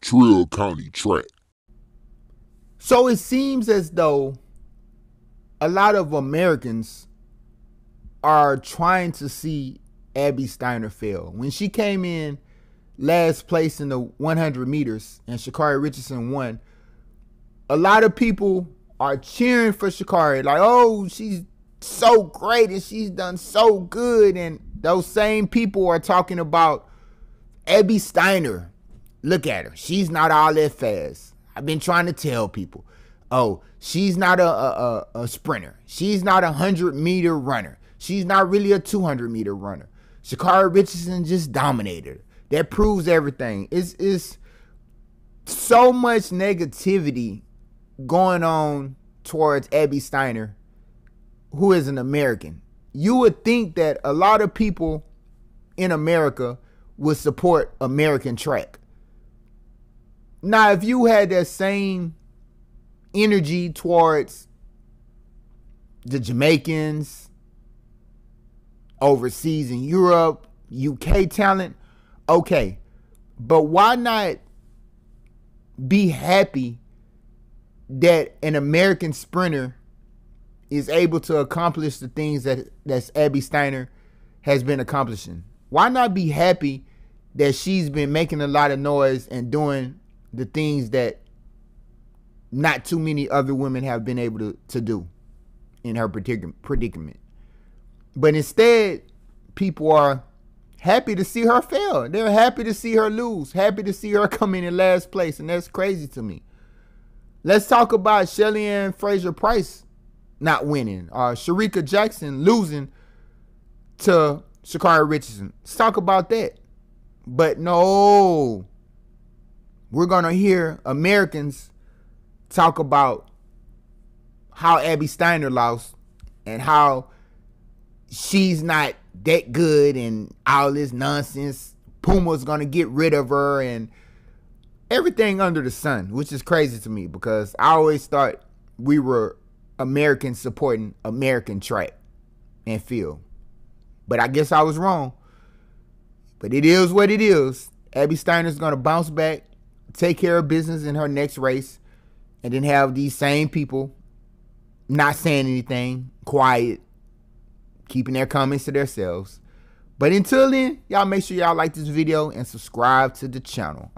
Trill County Track. So it seems as though a lot of Americans are trying to see Abby Steiner fail. When she came in last place in the 100 meters and Sha'Carri Richardson won, a lot of people are cheering for Sha'Carri, like, oh, she's so great and she's done so good. And those same people are talking about Abby Steiner. Look at her. She's not all that fast. I've been trying to tell people, oh, she's not a sprinter. She's not a 100-meter runner. She's not really a 200-meter runner. Sha'Carri Richardson just dominated her. That proves everything. It's so much negativity going on towards Abby Steiner, who is an American. You would think that a lot of people in America would support American track. Now, if you had that same energy towards the Jamaicans, overseas in Europe, UK talent, okay. But why not be happy that an American sprinter is able to accomplish the things that Abby Steiner has been accomplishing? Why not be happy that she's been making a lot of noise and doing the things that not too many other women have been able to do in her particular predicament? But instead, people are happy to see her fail. They're happy to see her lose, happy to see her come in last place, and that's crazy to me. Let's talk about Shelly-Ann Fraser-Price not winning, or Shericka Jackson losing to Sha'Carri Richardson. Let's talk about that. But no, we're going to hear Americans talk about how Abby Steiner lost and how she's not that good and all this nonsense. Puma's going to get rid of her and everything under the sun, which is crazy to me because I always thought we were Americans supporting American track and field. But I guess I was wrong. But it is what it is. Abby Steiner's going to bounce back, take care of business in her next race, and then have these same people not saying anything, quiet, keeping their comments to themselves. But until then, y'all make sure y'all like this video and subscribe to the channel.